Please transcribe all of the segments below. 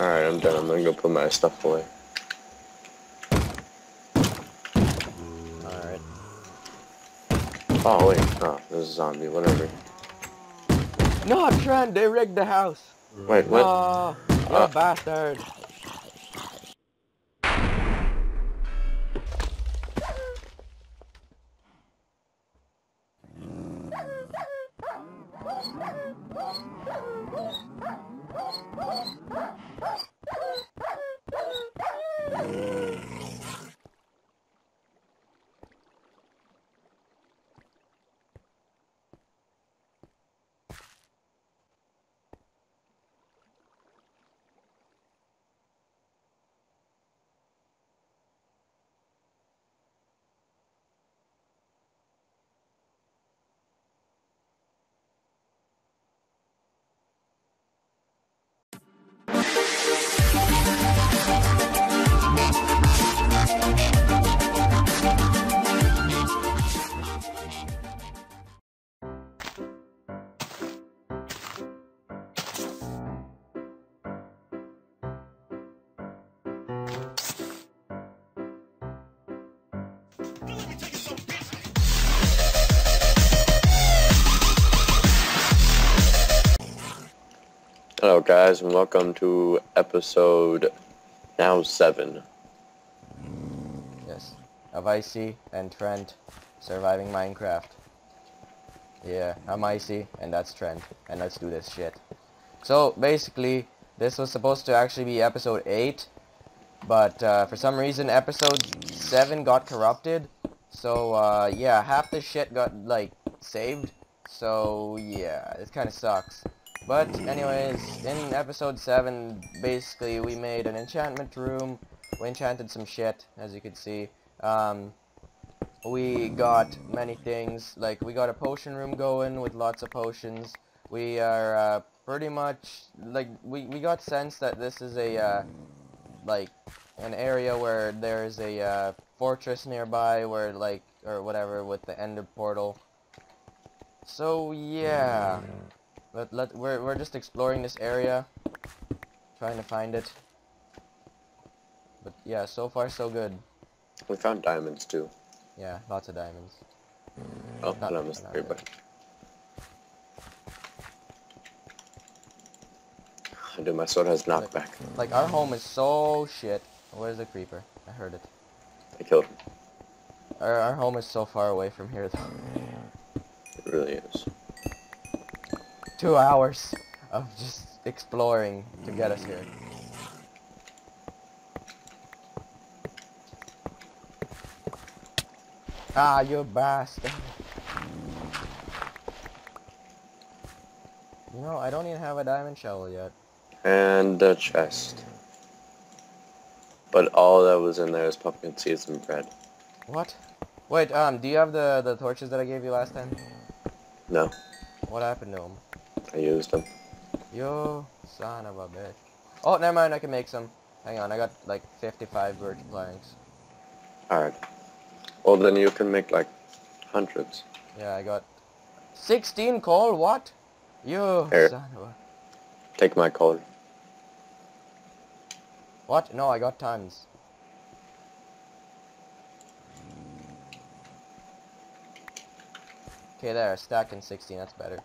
Alright, I'm done. I'm gonna go put my stuff away. Alright. Oh, wait. Oh, there's a zombie. Whatever. No, I'm trying. They rigged the house. Wait, what? Oh, you're a bastard. Hello guys, and welcome to episode now 7. Yes, of 1cy and Trent surviving Minecraft. Yeah, I'm 1cy and that's Trent, and let's do this shit. So basically, this was supposed to actually be episode 8, but for some reason episode 7 got corrupted. So yeah, half the shit got like saved. So yeah, this kind of sucks. But anyways, in episode 7, basically we made an enchantment room, we enchanted some shit, as you can see. We got many things, like we got a potion room going with lots of potions. We are pretty much, like, we got sense that this is a, like, an area where there is a fortress nearby where, like, or whatever, with the ender portal. So yeah. But we're just exploring this area, trying to find it. But yeah, so far so good. We found diamonds too. Yeah, lots of diamonds. Oh, not diamonds, everybody. Dude, my sword has knockback. Like our home is so shit. Where's the creeper? I heard it. I killed him. Our home is so far away from here, though. It really is. 2 hours of just exploring to get us here. Ah, you bastard. You know, I don't even have a diamond shovel yet. And a chest. But all that was in there is pumpkin seeds and bread. What? Wait, do you have the torches that I gave you last time? No. What happened to them? I used them. Yo, son of a bitch. Oh, never mind, I can make some. Hang on, I got like 55 birch planks. Alright. Well, then you can make like hundreds. Yeah, I got 16 coal, what? Yo, here. Son of a... Take my coal. What? No, I got tons. Okay, there, stacking 16, that's better.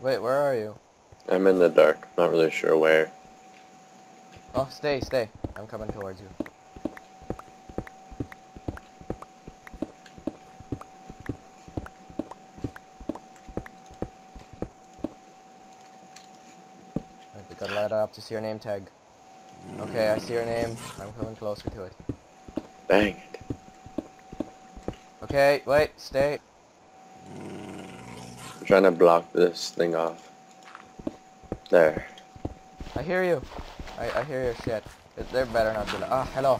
Wait, where are you? I'm in the dark. Not really sure where. Oh, stay, stay. I'm coming towards you. Alright, we gotta light up to see your name tag. Okay, I see your name. I'm coming closer to it. Dang it. Okay, wait, stay. I'm trying to block this thing off. There. I hear you. I hear your shit. They're better not be like... Ah, hello.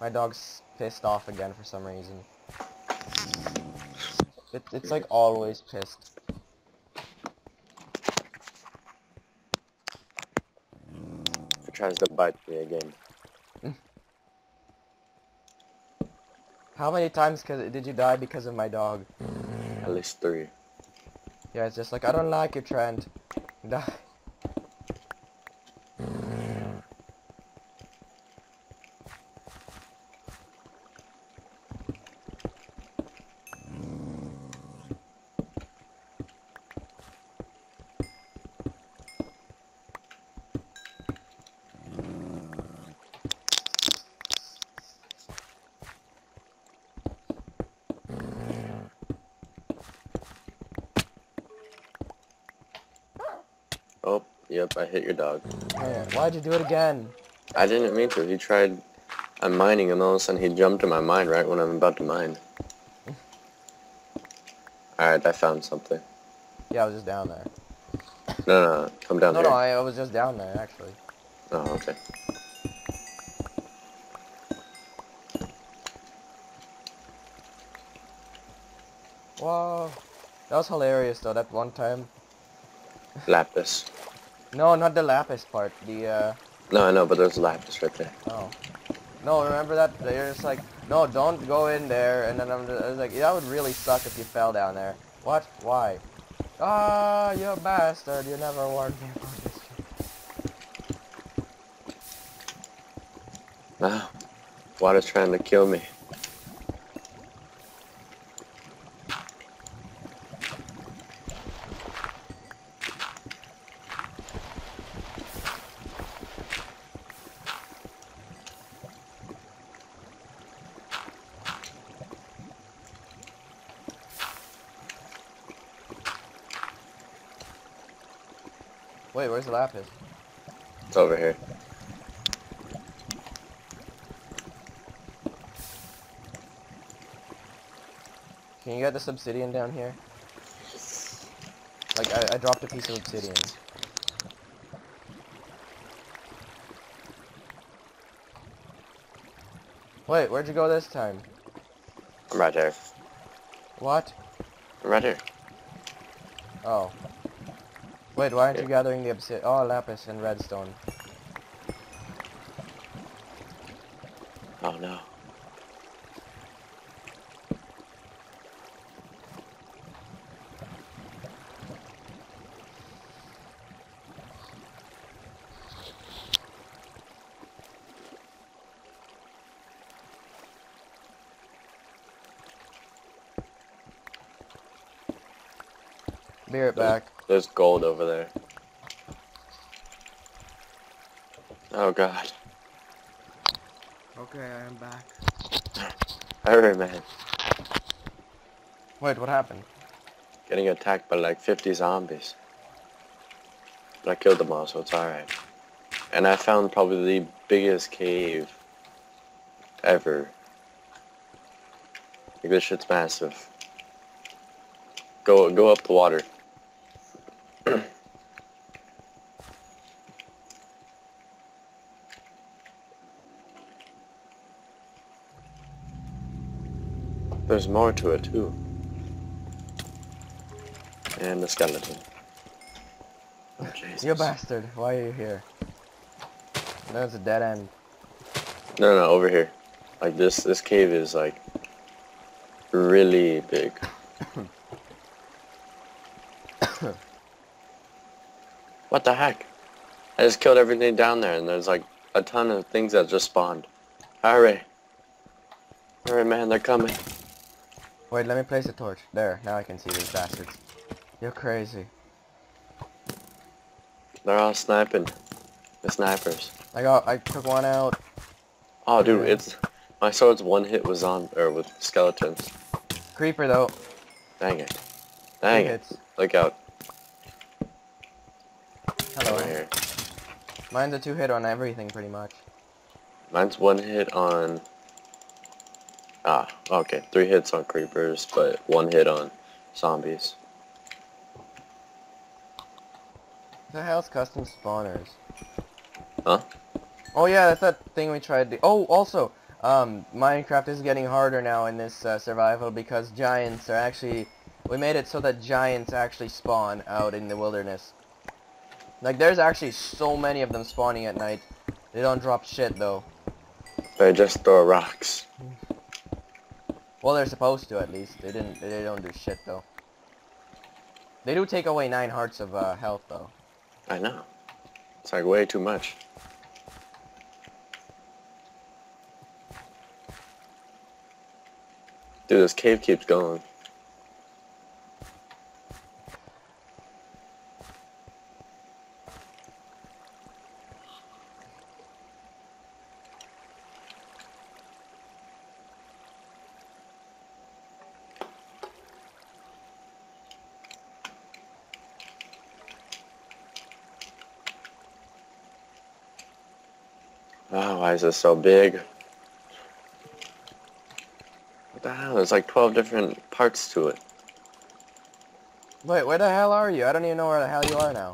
My dog's pissed off again for some reason. It's like always pissed. It tries to bite me again. How many times did you die because of my dog? At least 3. Yeah, it's just like, I don't like you, Trent. Die. Oh, yep, I hit your dog. Oh, yeah. Why'd you do it again? I didn't mean to. He tried... I'm mining him, all of a sudden he jumped to my mine right when I'm about to mine. Alright, I found something. Yeah, I was just down there. No, come down here. No, I was just down there, actually. Oh, okay. Wow. That was hilarious, though, that one time. Lapis. No, not the lapis part. The No, I know, but there's lapis right there. Oh. No, remember that? You're just like, no, don't go in there. And then I was like, yeah, that would really suck if you fell down there. What? Why? Ah, you bastard! You never warned me about this. Wow, water's trying to kill me. Wait, where's the lapis? It's over here. Can you get this obsidian down here? Like, I dropped a piece of obsidian. Wait, where'd you go this time? I'm right here. What? I'm right here. Oh. Wait, why aren't you gathering the obsidian? Oh, lapis and redstone. Oh no. Be right back. There's gold over there. Oh god. Okay, I am back. Alright, man. Wait, what happened? Getting attacked by like 50 zombies. But I killed them all, so it's alright. And I found probably the biggest cave ever. Like, this shit's massive. Go up the water. There's more to it too. And the skeleton. Oh, Jesus. You bastard, why are you here? That's a dead end. No, over here. Like this cave is like really big. What the heck? I just killed everything down there and there's like a ton of things that just spawned. Hurry. Hurry, man, they're coming. Wait, let me place a torch. There, now I can see these bastards. You're crazy. They're all sniping. The snipers. I took one out. Oh, dude, it's... My sword's one hit was on... or with skeletons. Creeper, though. Dang it. Dang it. Look out. Hello. Here. Mine's a 2-hit on everything, pretty much. Mine's 1 hit on... Ah, okay. 3 hits on creepers, but 1 hit on zombies. The hell's custom spawners? Huh? Oh yeah, that's that thing we tried to... Oh, also, Minecraft is getting harder now in this survival because giants are actually We made it so that giants actually spawn out in the wilderness. Like, there's actually so many of them spawning at night. They don't drop shit, though. They just throw rocks. Well, they're supposed to, at least. They don't do shit, though. They do take away 9 hearts of health, though. I know. It's like way too much. Dude, this cave keeps going. Oh, why is this so big? What the hell? There's like 12 different parts to it. Wait, where the hell are you? I don't even know where the hell you are now.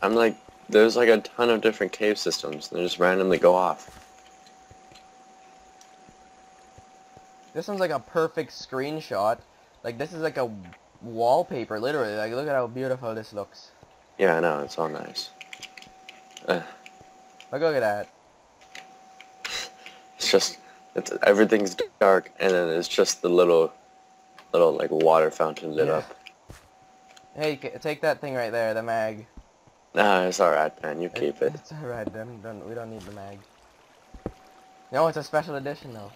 I'm like, there's like a ton of different cave systems. They just randomly go off. This one's like a perfect screenshot. Like, this is like a wallpaper, literally. Like, look at how beautiful this looks. Yeah, I know. It's all nice. Like, look at that. It's just, it's, everything's dark, and then it's just the little like water fountain lit up. Hey, take that thing right there, the mag. Nah, it's alright, man. You keep it. It's alright, then. We don't need the mag. No, it's a special edition, though.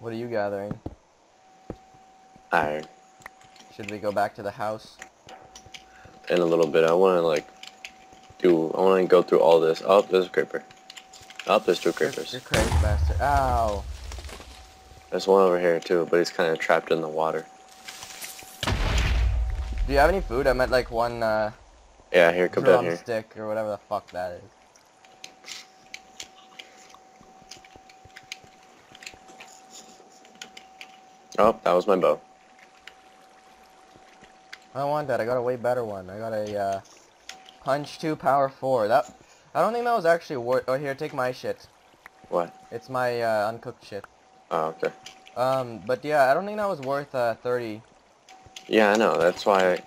What are you gathering? Iron. Should we go back to the house? In a little bit. I want to like do. I want to go through all this. Oh, there's a creeper. Oh, there's 2 creepers. You're crazy, bastard. Ow. There's one over here too, but he's kind of trapped in the water. Do you have any food? I'm at like one. Yeah, here, come down here. Stick or whatever the fuck that is. Oh, that was my bow. I don't want that. I got a way better one. I got a punch 2 power 4. That I don't think that was actually worth. Oh, here, take my shit. What? It's my uncooked shit. Oh, okay. But yeah, I don't think that was worth 30. Yeah, I know. That's why.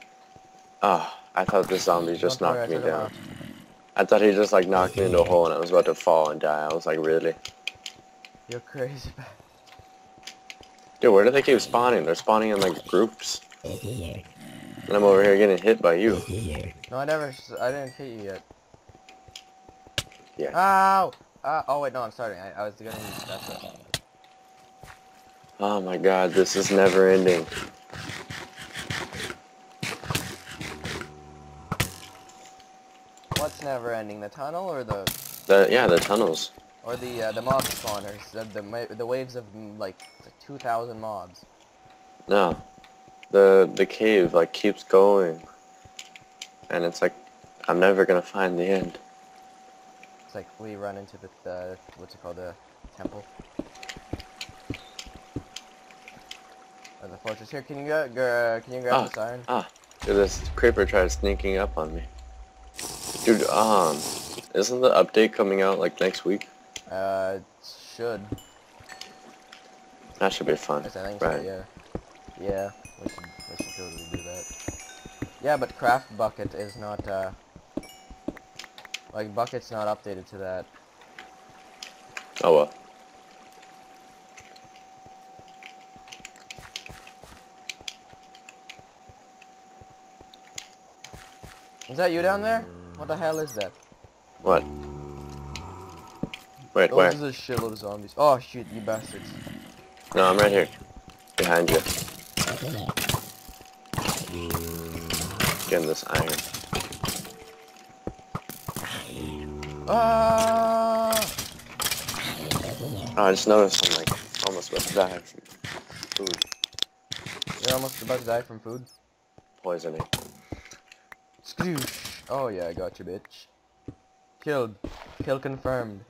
Oh, I thought this zombie just knocked me down. I thought he just like knocked me into a hole, and I was about to fall and die. I was like, really? You're crazy. Dude, where do they keep spawning? They're spawning in like groups. And I'm over here getting hit by you. No, I didn't hit you yet. Yeah. Ow! Oh wait, no, I'm starting. I was gonna use that. Oh my god, this is never ending. What's never ending? The tunnel or the? Yeah, the tunnels. Or the mob spawners, the waves of like 2,000 mobs. No, the cave like keeps going, and it's like I'm never gonna find the end. It's like we run into the what's it called, the temple or the fortress. Here, can you grab this iron? Ah, dude, this creeper tried sneaking up on me. Dude, isn't the update coming out like next week? Should. That should be fun. Yes, I think right. So, yeah. Yeah, we should totally do that. Yeah, but Craft Bucket is not, like, Bucket's not updated to that. Oh, well. Is that you down there? What the hell is that? What? Wait, where? There's a shitload of zombies. Oh shoot, you bastards. No, I'm right here. Behind you. Getting this iron. Oh, I just noticed I'm like almost about to die from food. You're almost about to die from food? Poisoning. Sploosh. Oh yeah, I got you, bitch. Killed. Kill confirmed.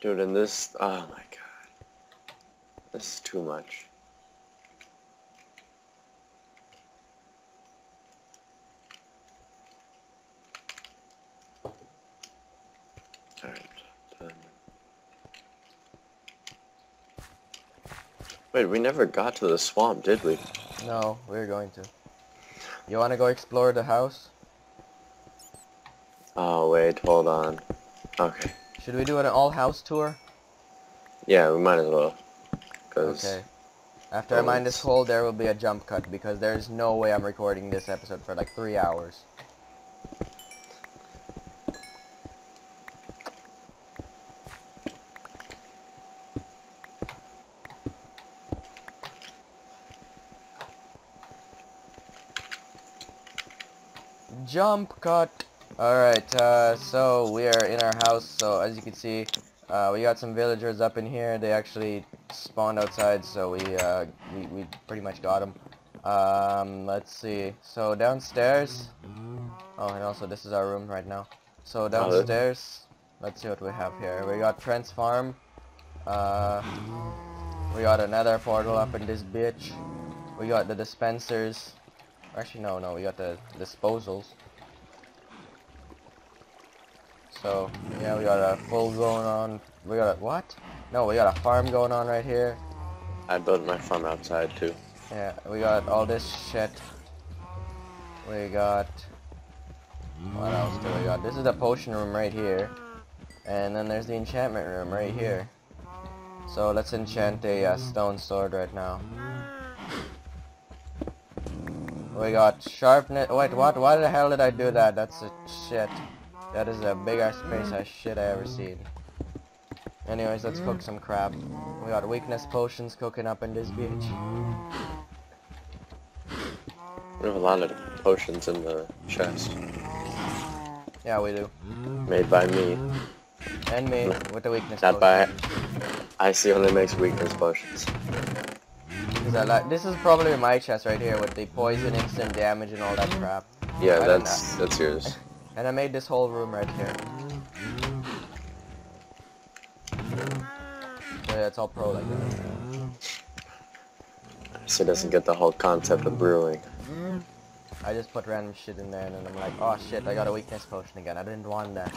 Dude, and this, oh my god. This is too much. Alright, done. Wait, we never got to the swamp, did we? No, we were going to. You wanna go explore the house? Oh wait, hold on. Okay. Should we do an all-house tour? Yeah, we might as well. Okay. After I mine this hole, there will be a jump cut, because there's no way I'm recording this episode for like 3 hours. Jump cut! Alright, so we are in our house, so as you can see, we got some villagers up in here. They actually spawned outside, so we pretty much got them. Let's see, so downstairs, oh, and also this is our room right now. So downstairs, let's see what we have here. We got Trent's farm, we got another portal up in this bitch, we got the dispensers, actually no, we got the disposals. So, yeah, we got a full going on. We got a, what? No, we got a farm going on right here. I built my farm outside, too. Yeah, we got all this shit. We got, what else do we got? This is the potion room right here. And then there's the enchantment room right here. So let's enchant a stone sword right now. We got sharpness. Wait, what? Why the hell did I do that? That's a shit. That is the biggest piece of shit I ever seen. Anyways, let's cook some crab. We got weakness potions cooking up in this beach. We have a lot of potions in the chest. Yeah, we do. Made by me. And me, with the weakness potions. Not by... I only makes weakness potions. This is probably my chest right here, with the poison, instant damage, and all that crap. Yeah, that's yours. And I made this whole room right here. So yeah, it's all pro like that. She doesn't get the whole concept of brewing. I just put random shit in there and then I'm like, oh shit, I got a weakness potion again. I didn't want that.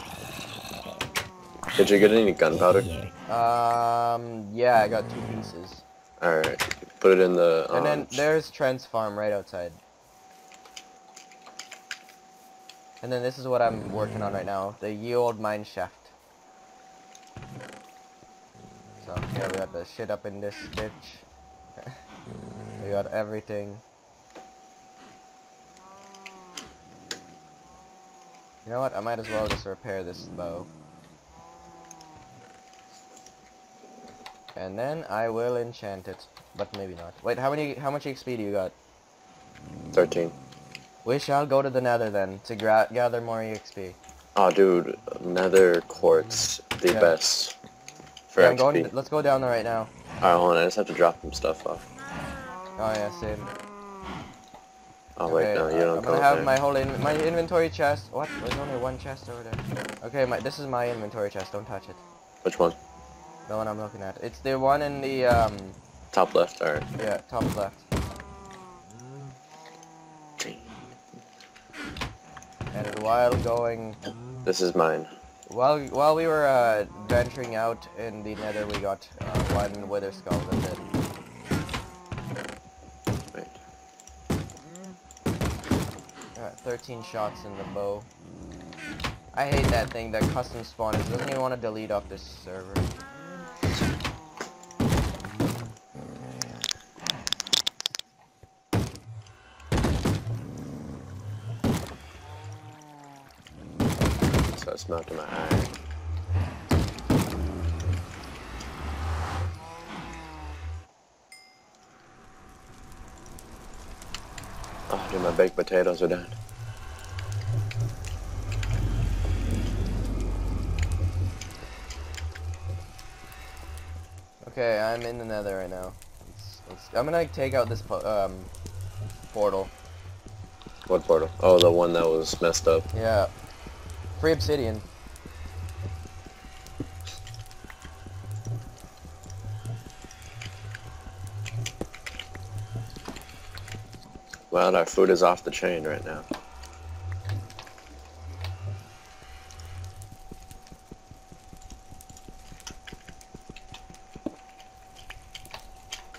Did you get any gunpowder? Yeah, I got 2 pieces. Alright, put it in the... and then there's Trent's farm right outside. And then this is what I'm working on right now, the ye old mine shaft. So, yeah, we got the shit up in this bitch. We got everything. You know what, I might as well just repair this bow. And then I will enchant it, but maybe not. Wait, how much XP do you got? 13. We shall go to the nether then, to gather more EXP. Oh dude, nether quartz, the best for XP. Let's go down there right now. Alright, hold on, I just have to drop some stuff off. Oh yeah, same. Oh wait, no, you don't go there. I have my whole inventory chest. What? There's only one chest over there. Okay, this is my inventory chest, don't touch it. Which one? The one I'm looking at. It's the one in the, top left, alright. Yeah, top left. And while going... this is mine. While we were venturing out in the nether, we got one wither skull, that's it. Wait. 13 shots in the bow. I hate that thing, that custom spawners. It doesn't even want to delete off this server. Melted my eye. Oh dude, my baked potatoes are done. Okay, I'm in the nether right now. I'm gonna take out this portal. What portal? Oh, the one that was messed up. Yeah. Free obsidian. Well, our food is off the chain right now.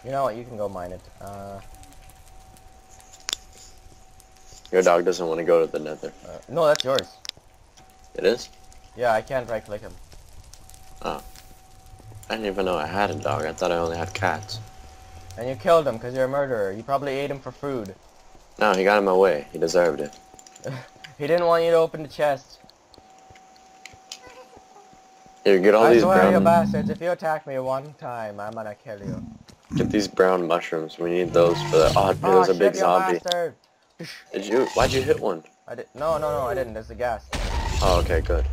You know what? You can go mine it. Your dog doesn't want to go to the nether. No, that's yours. It is? Yeah, I can't right-click him. Oh. I didn't even know I had a dog. I thought I only had cats. And you killed him because you're a murderer. You probably ate him for food. No, he got him away. He deserved it. He didn't want you to open the chest. Here, get all these brown... I swear, you bastards, if you attack me one time, I'm gonna kill you. Get these brown mushrooms. We need those for the... Oh, there's a big zombie. Bastard. Did you... Why'd you hit one? I did... No, I didn't. There's the gas. Oh, okay, good.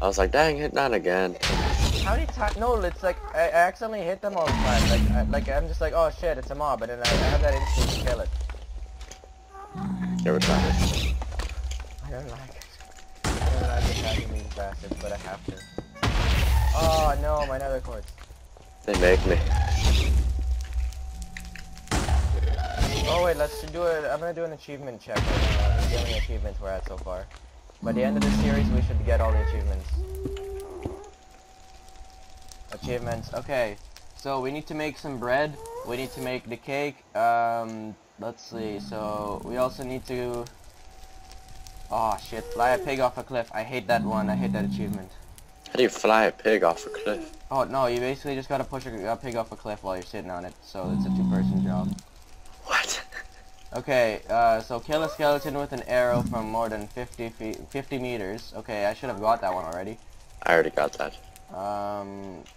I was like, dang, hit not again. How many times? No, it's like, I accidentally hit them all the time. Like I'm just like, oh shit, it's a mob, and then I have that instinct to kill it. Never tried it. I don't like it. I don't like attacking these bastards, but I have to. Oh no, my nether cords. They make me. Oh wait, let's do it. I'm gonna do an achievement check. See how many achievements we're at so far. By the end of this series, we should get all the achievements. Okay, so we need to make some bread, we need to make the cake, let's see, so we also need to, oh shit, fly a pig off a cliff. I hate that one, I hate that achievement. How do you fly a pig off a cliff? Oh no, you basically just gotta push a pig off a cliff while you're sitting on it, so it's a two-person job. What? Okay, so kill a skeleton with an arrow from more than 50 meters, okay, I should have got that one already. I already got that.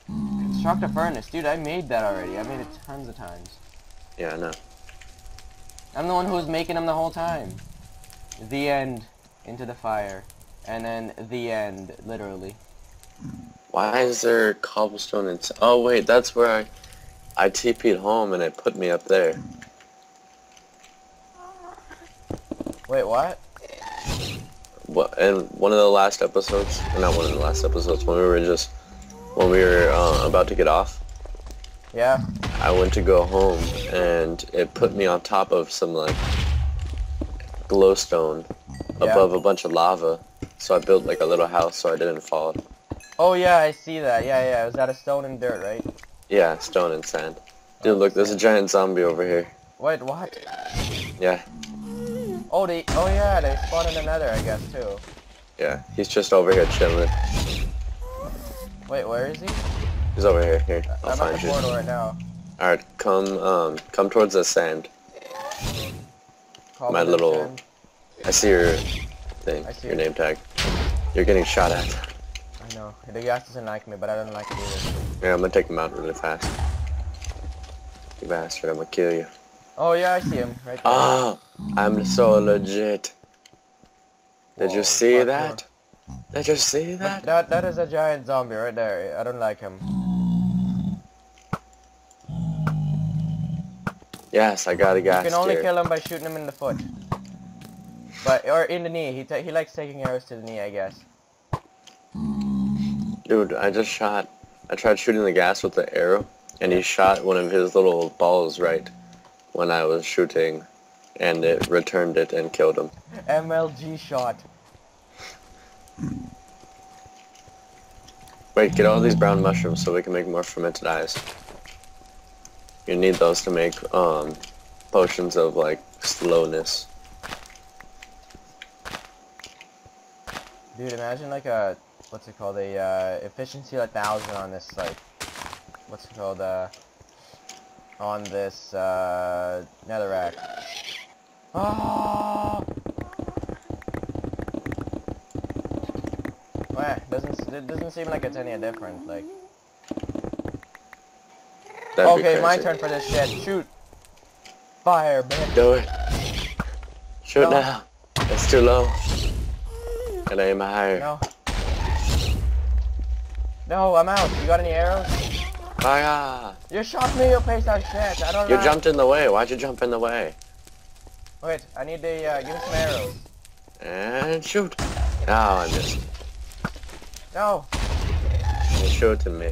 Construct a furnace. Dude, I made that already. I made it tons of times. Yeah, I know. I'm the one who was making them the whole time. The end. Into the fire. And then the end, literally. Why is there cobblestone in... Oh, wait, that's where I TP'd home and it put me up there. Wait, what? What? In one of the last episodes... Not one of the last episodes, when we were just... When we were about to get off, yeah, I went to go home and it put me on top of some like glowstone above a bunch of lava. So I built like a little house so I didn't fall. Oh yeah, I see that. Yeah. It was out of stone and dirt, right? Yeah, stone and sand. Dude, look, there's a giant zombie over here. Wait, what? Yeah. Oh, they spawned in another, I guess too. Yeah, he's just over here chilling. Wait, where is he? He's over here. Here, I'll find you. I'm at the portal right now. All right, come towards the sand. My little. I see your thing. I see your name tag. You're getting shot at. I know. The gas doesn't like me, but I don't like it either. Yeah, I'm gonna take him out really fast. You bastard! I'm gonna kill you. Oh yeah, I see him right there. Oh, I'm so legit. Did you see that? Did you see that? That is a giant zombie right there. I don't like him. Yes, I got a gas. You can only kill him by shooting him in the foot, or in the knee. He likes taking arrows to the knee, I guess. Dude, I tried shooting the gas with the arrow, and he shot one of his little balls right when I was shooting, and it returned it and killed him. MLG shot. Wait, get all these brown mushrooms so we can make more fermented eyes. You need those to make potions of like slowness. Dude, imagine like a efficiency 1,000 on this on this netherrack. Oh! It doesn't seem like it's any different, like... That'd okay, my turn for this shit. Shoot! Fire, bitch! Do it! Shoot now! It's too low! And aim higher. No, I'm out! You got any arrows? Fire! You shot me, you piece of shit! I don't know. You jumped in the way, why'd you jump in the way? Wait, I need a use some arrows. And shoot. Oh, I missed. No. You showed to me.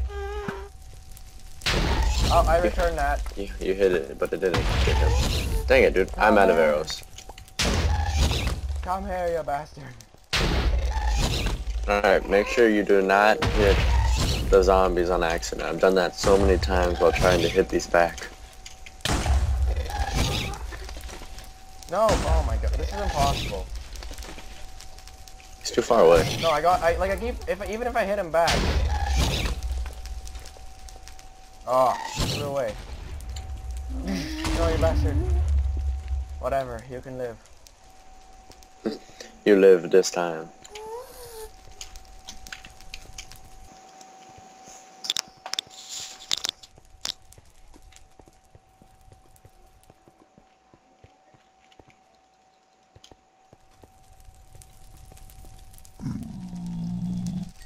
Oh, I returned that. You hit it, but it didn't hit him. Dang it, dude. Come I'm out here. Of arrows. Come here, you bastard. Alright, make sure you do not hit the zombies on accident. I've done that so many times while trying to hit these back. No, oh my god, this is impossible. He's too far away. No, even if I hit him back. Oh, get away. No, you bastard. Whatever, you can live. You live this time.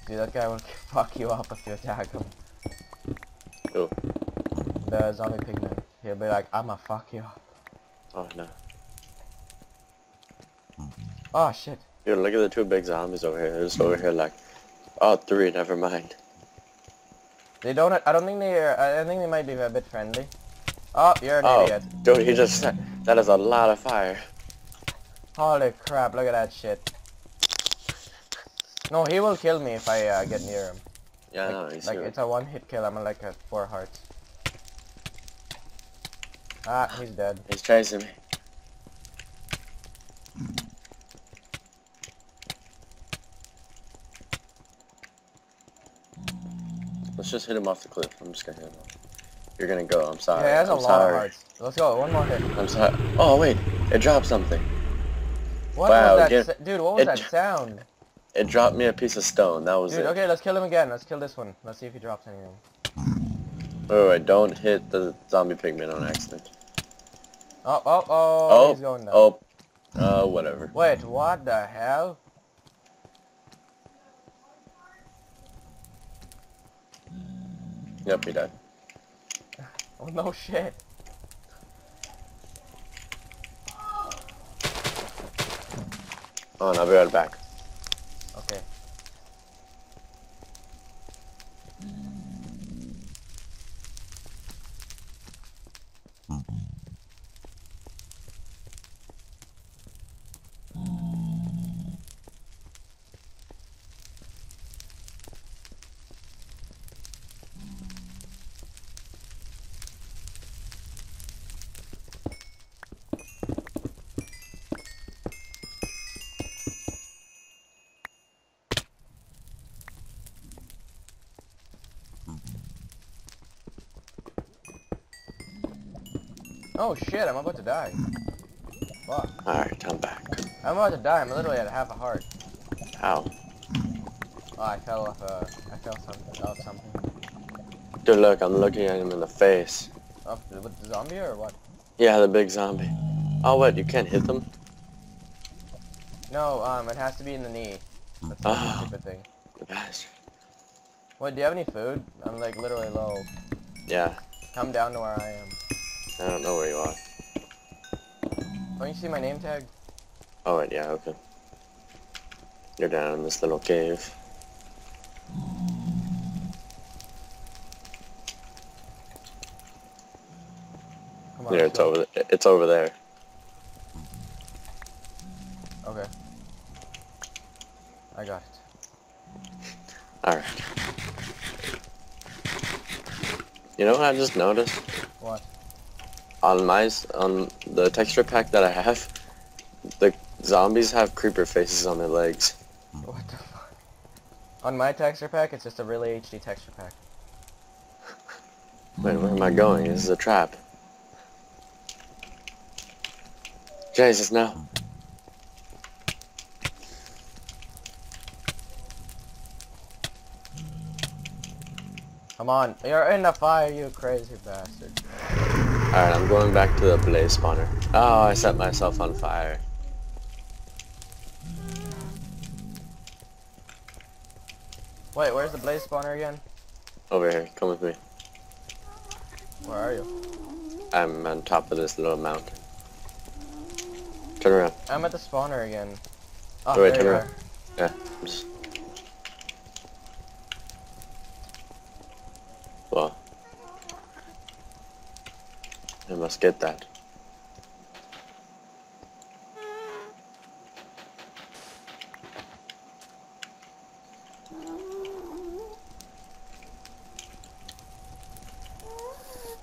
Dude, that guy will fuck you up if you attack him. Who? The zombie pigman. He'll be like, I'ma fuck you up. Oh no. Oh shit. Dude, look at the two big zombies over here. They're just over here like, oh, three, never mind. They don't, I don't think they might be a bit friendly. Oh, you're an idiot. Dude, he just, that is a lot of fire. Holy crap, look at that shit. No, he will kill me if I get near him. Yeah, like, no, he's like, it's a one-hit kill. I'm like at 4 hearts. Ah, he's dead. He's chasing me. Let's just hit him off the cliff. I'm just gonna hit him off. You're gonna go. I'm sorry. Yeah, that's a lot of hearts. Let's go. One more hit. I'm sorry. Oh wait, it dropped something. What was that, dude? What was that sound? It dropped me a piece of stone, that was it. Dude, okay, let's kill him again. Let's kill this one. Let's see if he drops anything. Wait, don't hit the zombie pigman on accident. Oh, he's going down. Whatever. Wait, what the hell? Yep, he died. Oh, no shit. Oh, no, I'll be right back. Okay. Oh shit, I'm about to die. Fuck. Alright, I'm back. I'm about to die, I'm literally at half a heart. How? Oh, I fell off something. Dude, look, I'm looking at him in the face. Oh, with the zombie or what? Yeah, the big zombie. Oh, what, you can't hit them? No, it has to be in the knee. That's a stupid thing. The bastard. What, do you have any food? I'm like literally low. Yeah. Come down to where I am. I don't know where you are. Don't you see my name tag? Oh, right, yeah, okay. You're down in this little cave. Come on, yeah, it's over, it's over there. Okay. I got it. Alright. You know what I just noticed? What? On the texture pack that I have, the zombies have creeper faces on their legs. What the fuck? On my texture pack, it's just a really HD texture pack. Wait, where am I going? This is a trap. Jesus, no. Come on, you're in the fire, you crazy bastard. Alright, I'm going back to the blaze spawner. Oh, I set myself on fire. Wait, where's the blaze spawner again? Over here, come with me. Where are you? I'm on top of this little mountain. Turn around. I'm at the spawner again. Oh, oh wait, turn around. Yeah. Well. I must get that.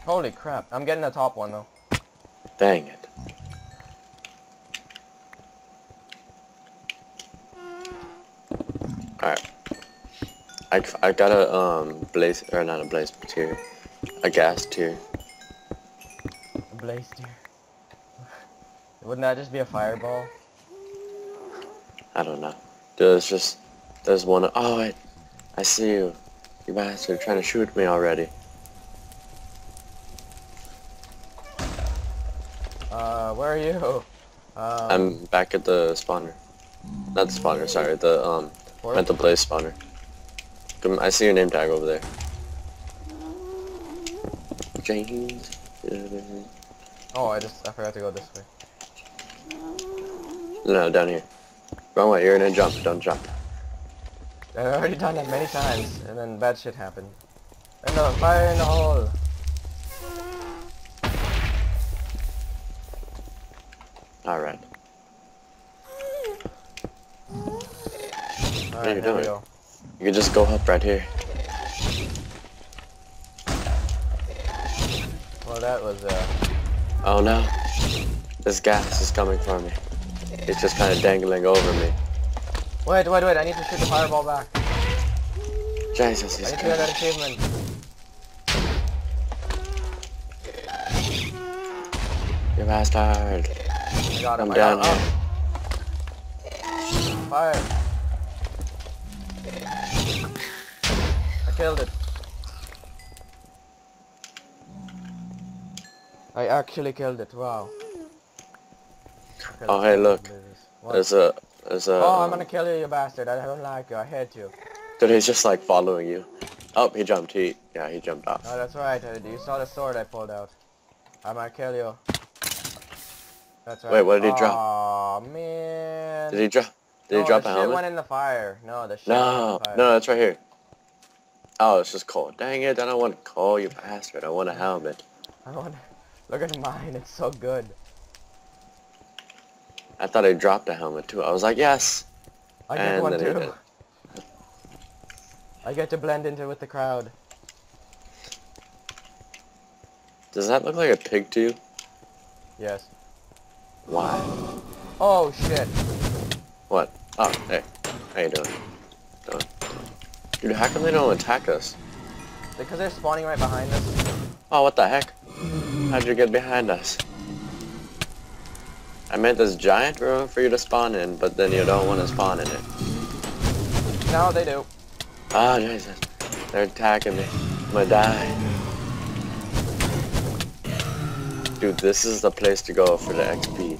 Holy crap, I'm getting the top one though. Dang it. Alright. I got a blaze, or not a blaze tier. A gas tier. A blaze tier. Wouldn't that just be a fireball? I don't know. Dude, it's just, there's one, oh wait, I see you. You bastard, trying to shoot me already. Where are you? I'm back at the spawner. Not the spawner, sorry. The, mental blaze spawner. I see your name tag over there. James. Oh, I forgot to go this way. No, down here. Wrong way, you're gonna jump, don't jump. I've already done that many times, and then bad shit happened. And the fire in the hole! Alright. What are you doing? You can just go up right here. Well, that was oh no. This gas is coming for me. It's just kind of dangling over me. Wait, wait, wait. I need to shoot the fireball back. Jesus, he's coming. I need to get that achievement. You bastard. I got him, I got him. Fire. I killed it. I actually killed it, wow. Oh hey look. There's a oh, I'm gonna kill you, you bastard. I don't like you, I hate you. Dude, he's just like following you. Oh, he jumped, he jumped off. Oh, that's right, you saw the sword I pulled out. I might kill you. That's right. Wait, what did he drop? Aw, man. Did he drop? Did he drop a helmet? No, the shit went in the fire. No, the shit went in the fire. No, that's right here. Oh, it's just coal. Dang it, I don't want coal, you bastard. I want a helmet. I want... Look at mine, it's so good. I thought I dropped a helmet, too. I was like, yes. I get one, too. I get to blend into with the crowd. Does that look like a pig to you? Yes. Why? Oh shit. What? Oh, hey. How you doing? Dude, how come they don't attack us? Because they're spawning right behind us. Oh, what the heck? How'd you get behind us? I meant this giant room for you to spawn in, but then you don't want to spawn in it. No, they do. Oh, Jesus. They're attacking me. I'm gonna die. Dude, this is the place to go for the XP,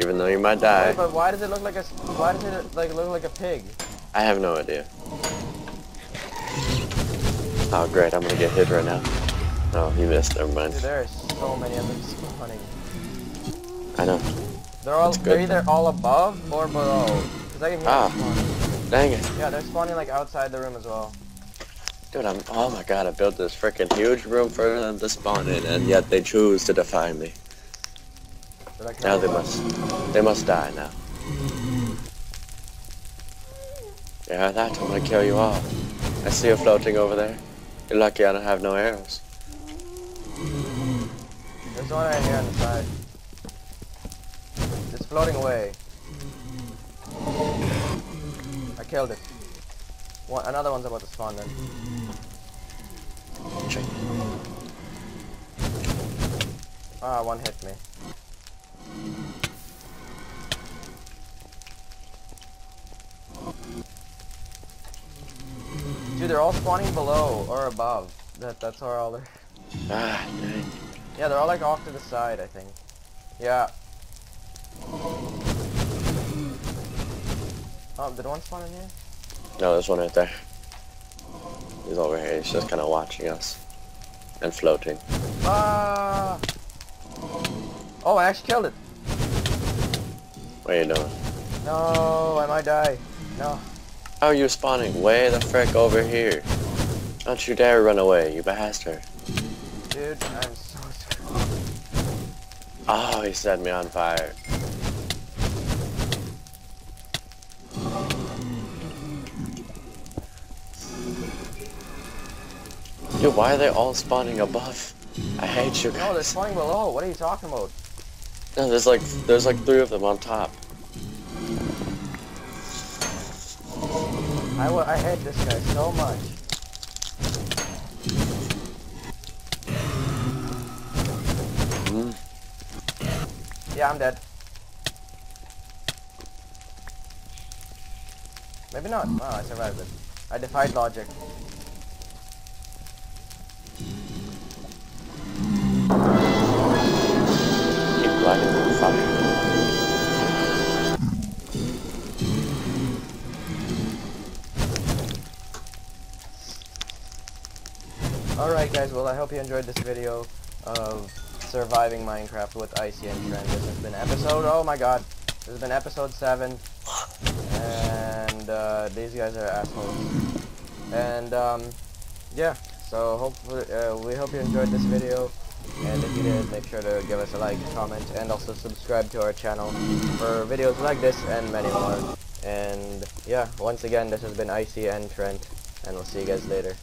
even though you might die. Wait, but why does it look like a look like a pig? I have no idea. Oh great, I'm gonna get hit right now. Oh, he missed. Never mind. Dude, there are so many of them spawning. I know. They're either all above or below. Cause I can hear them. Dang it. Yeah, they're spawning like outside the room as well. Dude, oh my god, I built this freaking huge room for them to spawn in, and yet they choose to defy me. Now they must die now. Yeah, that, I'm gonna kill you all. I see you floating over there. You're lucky I don't have no arrows. There's one right here on the side. It's floating away. I killed it. Another one's about to spawn then. Ah, one hit me. Dude, they're all spawning below or above. That's where all they're... Ah, dang. Yeah, they're all like off to the side, I think. Yeah. Oh, did one spawn in here? No, there's one right there. He's over here, he's just kind of watching us. And floating. Oh, I actually killed it! Wait, no. No, I might die. No. How are you spawning? Way the frick over here. Don't you dare run away, you bastard. Dude, I'm so screwed. Oh, he set me on fire. Dude, why are they all spawning above? I hate you guys. No, they're spawning below. What are you talking about? No, there's like three of them on top. I hate this guy so much. Yeah, I'm dead. Maybe not. Wow, I survived it. I defied logic. Alright guys, well I hope you enjoyed this video of surviving Minecraft with 1cy and Trent. This has been episode, oh my god, this has been episode 7, and these guys are assholes, and yeah, so hopefully, we hope you enjoyed this video. And if you did, make sure to give us a like, comment, and also subscribe to our channel for videos like this and many more. And yeah, once again, this has been 1cy and Trent, and we'll see you guys later.